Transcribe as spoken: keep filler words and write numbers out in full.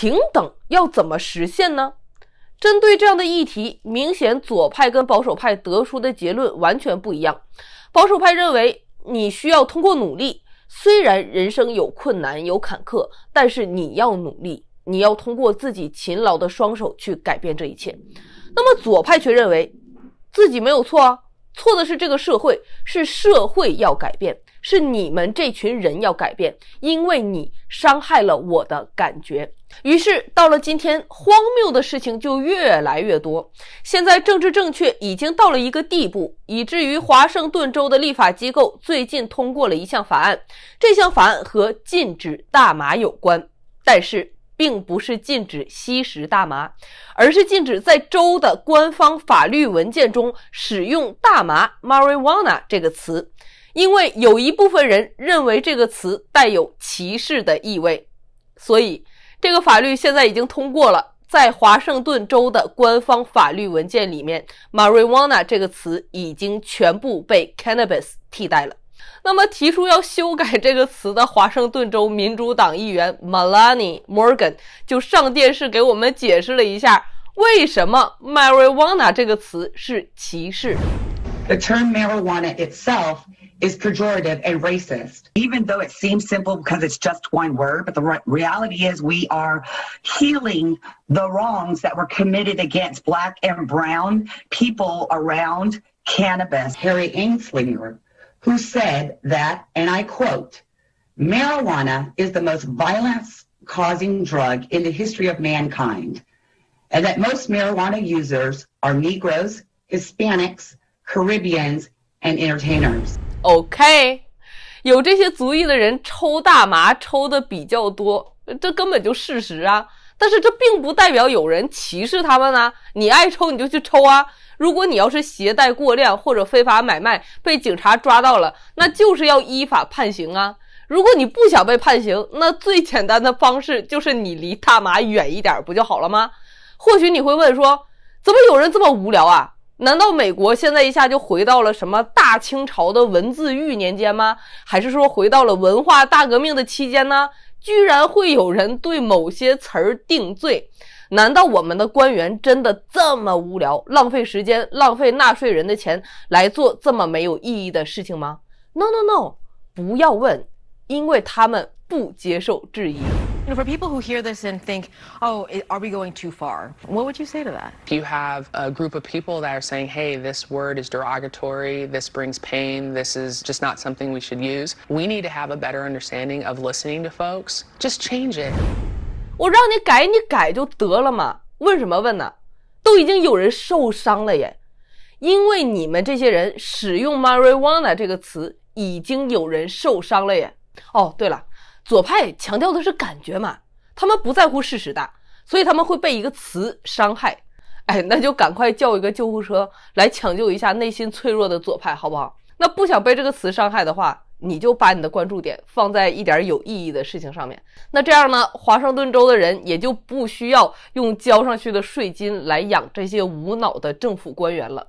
平等要怎么实现呢？针对这样的议题，明显左派跟保守派得出的结论完全不一样。保守派认为，你需要通过努力，虽然人生有困难有坎坷，但是你要努力，你要通过自己勤劳的双手去改变这一切。那么左派却认为自己没有错啊，错的是这个社会，是社会要改变，是你们这群人要改变，因为你伤害了我的感觉。于是到了今天，荒谬的事情就越来越多。现在政治正确已经到了一个地步，以至于华盛顿州的立法机构最近通过了一项法案，这项法案和禁止大麻有关，但是并不是禁止吸食大麻，而是禁止在州的官方法律文件中使用大麻 marijuana 这个词，因为有一部分人认为这个词带有歧视的意味。所以这个法律现在已经通过了，在华盛顿州的官方法律文件里面 marijuana 这个词已经全部被 cannabis 替代了。那么提出要修改这个词的华盛顿州民主党议员 Melanie Morgan 就上电视给我们解释了一下为什么 marijuana 这个词是歧视。 The term marijuana itself is pejorative and racist, even though it seems simple because it's just one word. But the re reality is we are healing the wrongs that were committed against black and brown people around cannabis. Harry Anslinger, who said that, and I quote, marijuana is the most violence-causing drug in the history of mankind, and that most marijuana users are Negroes, Hispanics, Caribbeans, and entertainers. OK， 有这些族裔的人抽大麻抽的比较多，这根本就事实啊。但是这并不代表有人歧视他们啊，你爱抽你就去抽啊。如果你要是携带过量或者非法买卖被警察抓到了，那就是要依法判刑啊。如果你不想被判刑，那最简单的方式就是你离大麻远一点不就好了吗？或许你会问说，怎么有人这么无聊啊？难道美国现在一下就回到了什么大清朝的文字狱年间吗？还是说回到了文化大革命的期间呢？居然会有人对某些词儿定罪。难道我们的官员真的这么无聊，浪费时间，浪费纳税人的钱来做这么没有意义的事情吗？ No, no, no， 不要问，因为他们不接受质疑。For people who hear this and think, oh, are we going too far? What would you say to that? You have a group of people that are saying, hey, this word is derogatory, this brings pain, this is just not something we should use. We need to have a better understanding of listening to folks. Just change it. 我让你改你改就得了嘛，问什么问呢？都已经有人受伤了耶，因为你们这些人使用 marijuana 这个词已经有人受伤了耶。哦，对了，左派强调的是感觉嘛，他们不在乎事实的，所以他们会被一个词伤害。哎，那就赶快叫一个救护车来抢救一下内心脆弱的左派好不好？那不想被这个词伤害的话，你就把你的关注点放在一点有意义的事情上面，那这样呢，华盛顿州的人也就不需要用交上去的税金来养这些无脑的政府官员了。